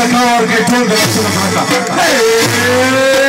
और के टोल दर्शन खाता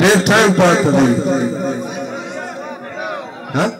Take time part of it. Huh?